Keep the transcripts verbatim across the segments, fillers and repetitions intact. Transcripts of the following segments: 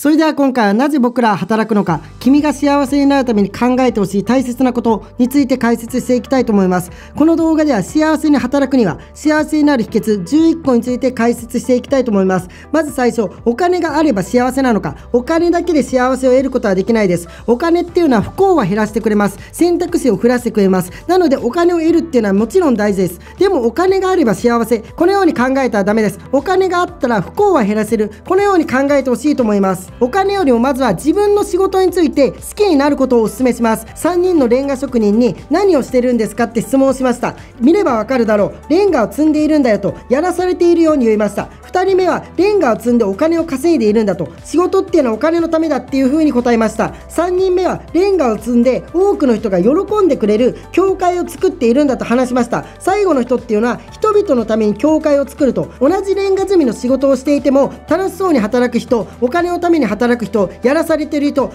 それでは今回はなぜ僕らは働くのか、君が幸せになるために考えてほしい大切なことについて解説していきたいと思います。この動画では幸せに働くには幸せになる秘訣じゅういっこについて解説していきたいと思います。まず最初、お金があれば幸せなのか。お金だけで幸せを得ることはできないです。お金っていうのは不幸は減らしてくれます。選択肢を増やしてくれます。なのでお金を得るっていうのはもちろん大事です。でもお金があれば幸せ。このように考えたらダメです。お金があったら不幸は減らせる。このように考えてほしいと思います。お金よりもまずは自分の仕事について好きになることをお勧めします。さんにんのレンガ職人に何をしてるんですかって質問をしました。見ればわかるだろう。レンガを積んでいるんだよとやらされているように言いました。ふたりめはレンガを積んでお金を稼いでいるんだと、仕事っていうのはお金のためだっていう風に答えました。さんにんめはレンガを積んで多くの人が喜んでくれる教会を作っているんだと話しました。最後の人っていうのは人々のために教会を作ると、同じレンガ積みの仕事をしていても楽しそうに働く人、お金のためにに働く人、やらされている人、考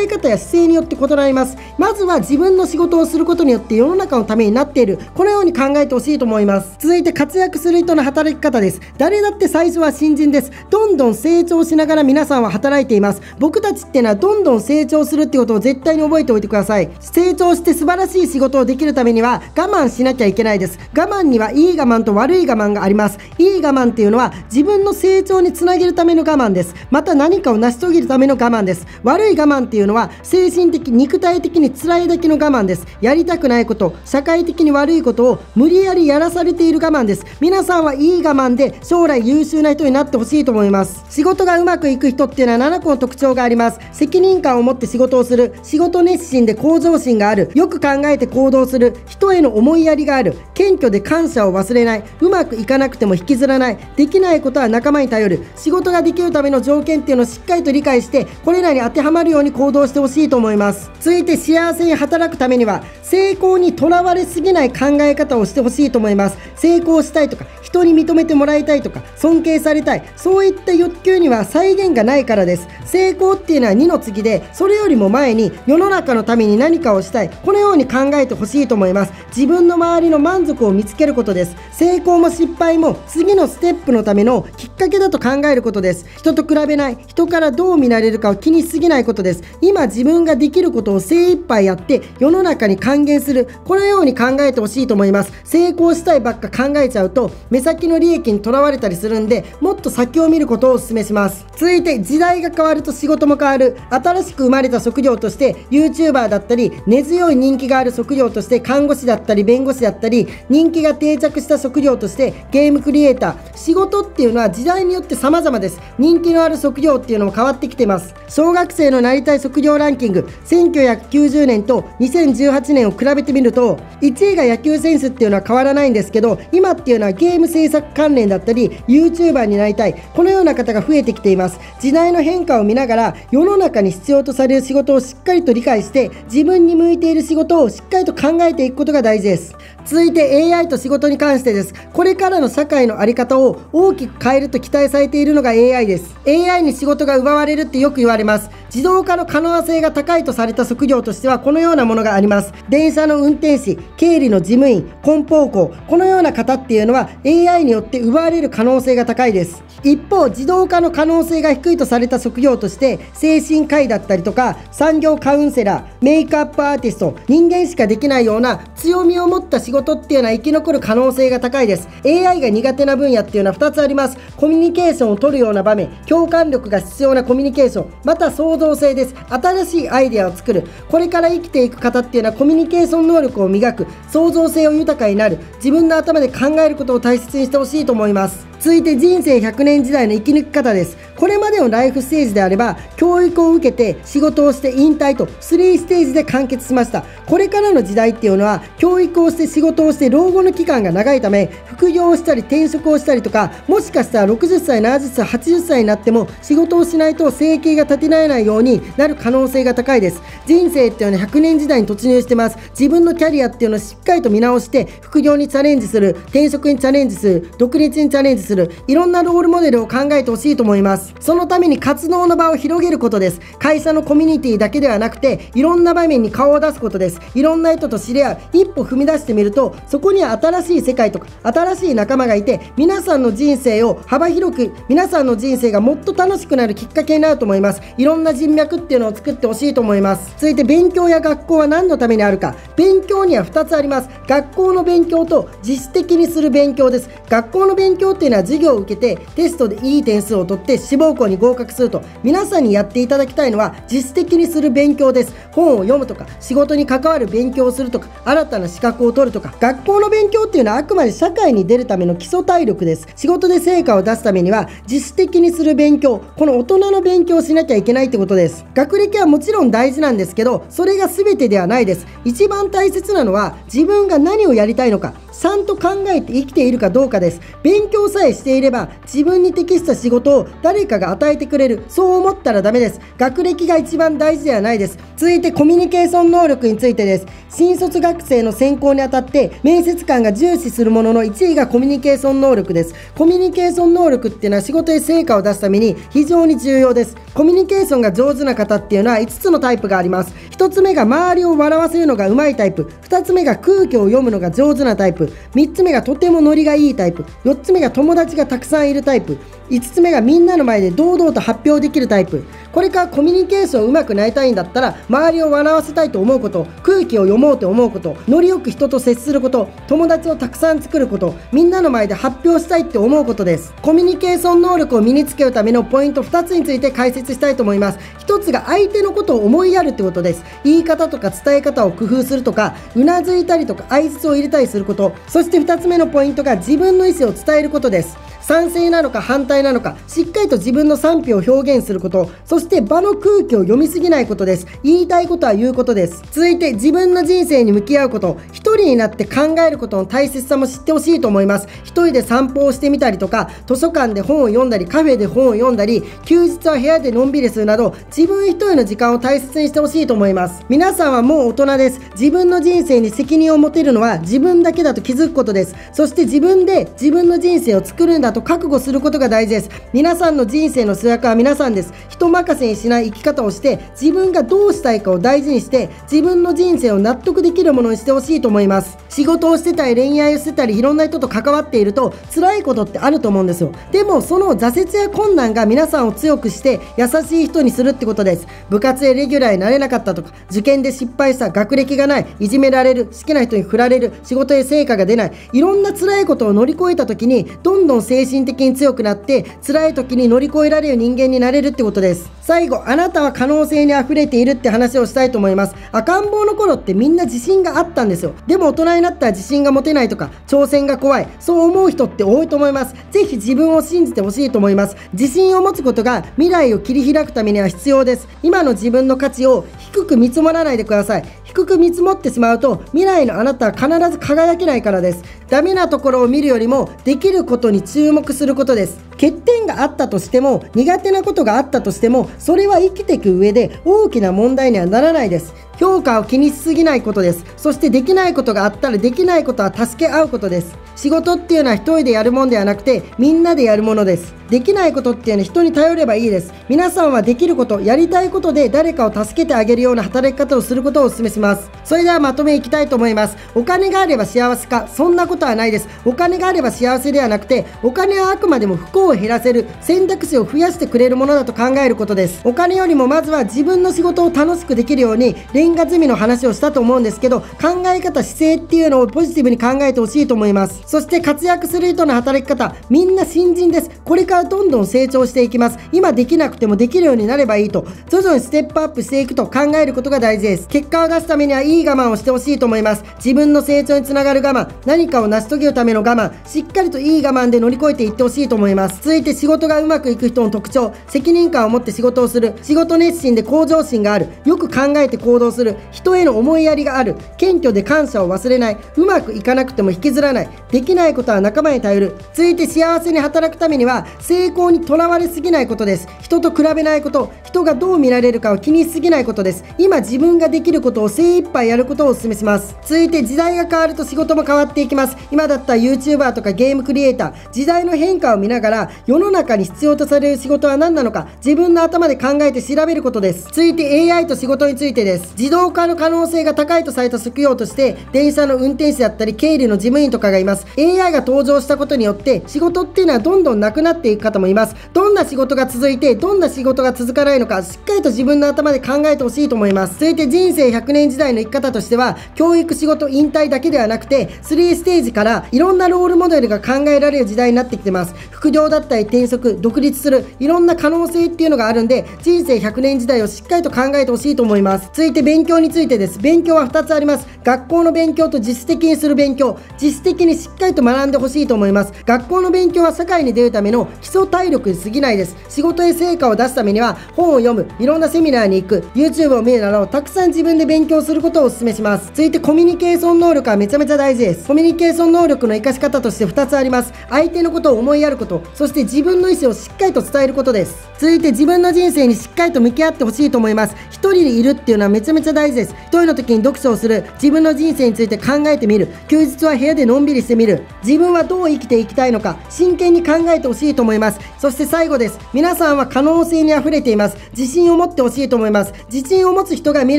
え方や姿勢によって異なります。まずは自分の仕事をすることによって世の中のためになっている、このように考えてほしいと思います。続いて活躍する人の働き方です。誰だって最初は新人です。どんどん成長しながら皆さんは働いています。僕たちってのはどんどん成長するってことを絶対に覚えておいてください。成長して素晴らしい仕事をできるためには我慢しなきゃいけないです。我慢にはいい我慢と悪い我慢があります。いい我慢っていうのは自分の成長につなげるための我慢です。また何かを成し遂げるための我慢です。悪い我慢っていうのは精神的肉体的に辛いだけの我慢です。やりたくないこと、社会的に悪いことを無理やりやらされている我慢です。皆さんはいい我慢で将来優秀な人になってほしいと思います。仕事がうまくいく人っていうのはななこの特徴があります。責任感を持って仕事をする、仕事熱心で向上心がある、よく考えて行動する、人への思いやりがある、謙虚で感謝を忘れない、うまくいかなくても引きずらない、できないことは仲間に頼る。仕事ができるための条件っていうのをしっかりと理解して、これらに当てはまるように行動してほしいと思います。続いて幸せに働くためには成功にとらわれすぎない考え方をしてほしいと思います。成功したいとか人に認めてもらいたいとか尊敬されたい、そういった欲求には際限がないからです。成功っていうのはにの次で、それよりも前に世の中のために何かをしたい、このように考えてほしいと思います。自分の周りの満足を見つけることです。成功も失敗も次のステップのためのきっかけだと考えることです。人と比べない、人からどう見られるかを気にしすぎないことです。今自分ができることを精一杯やって世の中に還元する、このように考えてほしいと思います。成功したいばっか考えちゃうと目先の利益にとらわれたりするんで、もっと先を見ることをお勧めします。続いて時代が変わると仕事も変わる。新しく生まれた職業として ユーチューバー だったり、根強い人気がある職業として看護師だったり弁護士だったり、人気が定着した職業としてゲームクリエイター。仕事っていうのは時代によって様々です。人気のある職業っていうのも変わってきてます。小学生のなりたい職業ランキング、せんきゅうひゃくきゅうじゅうねんとにせんじゅうはちねんを比べてみるといちいが野球選手っていうのは変わらないんですけど、今っていうのはゲーム制作関連だったり ユーチューバー になりたい、このような方が増えてきています。時代の変化を見ながら世の中に必要とされる仕事をしっかりと理解して、自分に向いている仕事をしっかりと考えていくことが大事です。続いて エーアイ と仕事に関してです。これからの社会の在り方を大きく変えると期待されているのが エーアイ です。 エーアイ に仕事が奪われるってよく言われます。自動化の可能性が高いとされた職業としてはこのようなものがあります。電車の運転士、経理の事務員、梱包工、このような方っていうのは エーアイ によって奪われる可能性が高いです。一方、自動化の可能性が低いとされた職業として精神科医だったりとか産業カウンセラー、メイクアップアーティスト、人間しかできないような強みを持った仕事っていうのは生き残る可能性が高いです。 エーアイ が苦手な分野っていうのはふたつあります。コミュニケーションを取るような場面、共感力が必要なコミュニケーション、また創造性です。新しいアイデアを作る、これから生きていく方っていうのはコミュニケーション能力を磨く、創造性を豊かになる、自分の頭で考えることを大切にしてほしいと思います。続いて人生ひゃくねん時代の生き抜き方です。これまでのライフステージであれば教育を受けて仕事をして引退とさんステージで完結しました。これからの時代っていうのは教育をして仕事をして老後の期間が長いため、副業をしたり転職をしたりとか、もしかしたらろくじゅっさいななじゅっさいはちじゅっさいになっても仕事をしないと生計が立てられないようになる可能性が高いです。人生っていうのはひゃくねん時代に突入してます。自分のキャリアっていうのをしっかりと見直して副業にチャレンジする、転職にチャレンジする、独立にチャレンジする、するいろんなロールモデルを考えてほしいと思います。そのために活動の場を広げることです。会社のコミュニティだけではなくて、いろんな場面に顔を出すことです。いろんな人と知り合う、一歩踏み出してみると、そこには新しい世界とか新しい仲間がいて、皆さんの人生を幅広く、皆さんの人生がもっと楽しくなるきっかけになると思います。いろんな人脈っていうのを作ってほしいと思います。続いて、勉強や学校は何のためにあるか。勉強にはふたつあります。学校の勉強と自主的にする勉強です。学校の勉強っていうのは、授業を受けてテストでいい点数を取って志望校に合格すると。皆さんにやっていただきたいのは自主的にする勉強です。本を読むとか、仕事に関わる勉強をするとか、新たな資格を取るとか。学校の勉強っていうのはあくまで社会に出るための基礎体力です。仕事で成果を出すためには自主的にする勉強、この大人の勉強をしなきゃいけないってことです。学歴はもちろん大事なんですけど、それが全てではないです。一番大切なのは自分が何をやりたいのか、ちゃんと考えて生きているかどうかです。勉強さえしていれば自分に適した仕事を誰かが与えてくれる、そう思ったらダメです。学歴が一番大事ではないです。続いて、コミュニケーション能力についてです。新卒学生の選考にあたって面接官が重視するものの、いちいがコミュニケーション能力です。コミュニケーション能力っていうのは仕事で成果を出すために非常に重要です。コミュニケーションが上手な方っていうのはいつつのタイプがあります。ひとつめが周りを笑わせるのがうまいタイプ。ふたつめが空気を読むのが上手なタイプ。みっつめがとてもノリがいいタイプ。よっつめが友達がたくさんいるタイプ。いつつめがみんなの前で堂々と発表できるタイプ。これからコミュニケーションうまくなりたいんだったら、周りを笑わせたいと思うこと、空気を読もうと思うこと、ノリよく人と接すること、友達をたくさん作ること、みんなの前で発表したいって思うことです。コミュニケーション能力を身につけるためのポイントふたつについて解説したいと思います。ひとつが相手のことを思いやるってことです。言い方とか伝え方を工夫するとか、うなずいたりとか相槌を入れたりすること。そしてふたつめのポイントが自分の意思を伝えることです。賛成なのか反対なのか、しっかりと自分の賛否を表現すること。そして場の空気を読みすぎないことです。言いたいことは言うことです。続いて、自分の人生に向き合うこと。一人になって考えることの大切さも知ってほしいと思います。一人で散歩をしてみたりとか、図書館で本を読んだり、カフェで本を読んだり、休日は部屋でのんびりするなど、自分一人の時間を大切にしてほしいと思います。皆さんはもう大人です。自分の人生に責任を持てるのは自分だけだと気づくことです。そして自分で自分の人生を作るんだと覚悟することが大事です。皆さんの人生の主役は皆さんです。人任せにしない生き方をして、自分がどうしたいかを大事にして、自分の人生を納得できるものにしてほしいと思います。仕事をしてたり、恋愛をしてたり、いろんな人と関わっていると辛いことってあると思うんですよ。でもその挫折や困難が皆さんを強くして優しい人にするってことです。部活でレギュラーになれなかったとか、受験で失敗した、学歴がない、いじめられる、好きな人に振られる、仕事で成果が出ない、いろんな辛いことを乗り越えた時にどんどん成長精神的に強くなって、辛い時に乗り越えられる人間になれるってことです。最後、あなたは可能性にあふれているって話をしたいと思います。赤ん坊の頃ってみんな自信があったんですよ。でも大人になったら自信が持てないとか、挑戦が怖い、そう思う人って多いと思います。ぜひ自分を信じてほしいと思います。自信を持つことが未来を切り開くためには必要です。今の自分の価値を低く見積もらないでください。低く見積もってしまうと、未来のあなたは必ず輝けないからです。ダメなところを見るよりも、できることに注目することです。欠点があったとしても、苦手なことがあったとしても、それは生きていく上で大きな問題にはならないです。評価を気にしすぎないことです。そしてできないことがあったら、できないことは助け合うことです。仕事っていうのは一人でやるもんではなくて、みんなでやるものです。できないことっていうのは人に頼ればいいです。皆さんはできること、やりたいことで誰かを助けてあげるような働き方をすることをお勧めします。それではまとめいきたいと思います。お金があれば幸せか、そんなことはないです。お金があれば幸せではなくて、お金はあくまでも不幸を減らせる選択肢を増やしてくれるものだと考えることです。お金よりもまずは自分の仕事を楽しくできるように、レンガ積みの話をしたと思うんですけど、考え方、姿勢っていうのをポジティブに考えてほしいと思います。そして活躍する人の働き方、みんな新人です。これからどんどん成長していきます。今できなくてもできるようになればいいと、徐々にステップアップしていくと考えることが大事です。結果を出すためにはいい我慢をしてほしいと思います。自分の成長につながる我慢、何かを成し遂げるための我慢、しっかりといい我慢で乗り越えていってほしいと思います。続いて、仕事がうまくいく人の特徴。責任感を持って仕事をする、仕事熱心で向上心がある、よく考えて行動する、人への思いやりがある、謙虚で感謝を忘れない、うまくいかなくても引きずらない、できないことは仲間に頼る。続いて、幸せに働くためには成功にとらわれすぎないことです。人と比べないこと、人がどう見られるかを気にしすぎないことです。今自分ができることを精一杯やることをお勧めします。続いて、時代が変わると仕事も変わっていきます。今だったら ユーチューバー とかゲームクリエイター、時代代の変化を見ながら、世の中に必要とされる仕事は何なのか、自分の頭で考えて調べることです。続いて エーアイ と仕事についてです。自動化の可能性が高いとされた職業として、電車の運転手だったり、経理の事務員とかがいます。エーアイ が登場したことによって、仕事っていうのはどんどんなくなっていく方もいます。どんな仕事が続いて、どんな仕事が続かないのか、しっかりと自分の頭で考えてほしいと思います。続いて人生ひゃくねん時代の生き方としては、教育、仕事、引退だけではなくて、スリーステージからいろんなロールモデルが考えられる時代になってきてます。副業だったり転職、独立する、いろんな可能性っていうのがあるんで、人生ひゃくねん時代をしっかりと考えてほしいと思います。続いて勉強についてです。勉強はふたつあります。学校の勉強と自主的にする勉強。自主的にしっかりと学んでほしいと思います。学校の勉強は社会に出るための基礎体力に過ぎないです。仕事へ成果を出すためには、本を読む、いろんなセミナーに行く、YouTube を見るなど、たくさん自分で勉強することをお勧めします。続いてコミュニケーション能力はめちゃめちゃ大事です。コミュニケーション能力の活かし方としてふたつあります。相手のことを思いやること、そして自分の意思をしっかりと伝えることです。続いて自分の人生にしっかりと向き合ってほしいと思います。一人でいるっていうのはめちゃめちゃ大事です。一人の時に読書をする、自分の人生について考えてみる、休日は部屋でのんびりしてみる、自分はどう生きていきたいのか、真剣に考えてほしいと思います。そして最後です。皆さんは可能性にあふれています。自信を持ってほしいと思います。自信を持つ人が未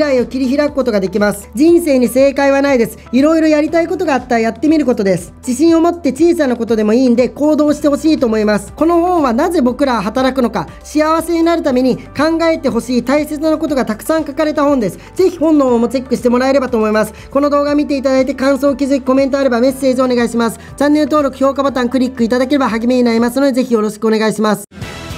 来を切り開くことができます。人生に正解はないです。いろいろやりたいことがあったらやってみることです。自信を持って小さなことでもいいんで行動してほしいと思います。この本はなぜ僕らは働くのか、幸せになるために考えてほしい大切なことがたくさん書かれた本です。ぜひ本の方もチェックしてもらえればと思います。この動画見ていただいて感想、気づき、コメントあればメッセージお願いします。チャンネル登録、評価ボタンクリックいただければ励みになりますので、ぜひよろしくお願いします。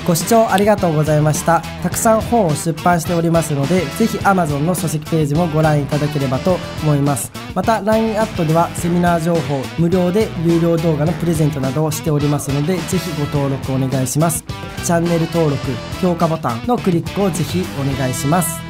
ご視聴ありがとうございました。たくさん本を出版しておりますので、ぜひ アマゾン の書籍ページもご覧いただければと思います。また ライン アットではセミナー情報、無料で有料動画のプレゼントなどをしておりますので、ぜひご登録お願いします。チャンネル登録、評価ボタンのクリックをぜひお願いします。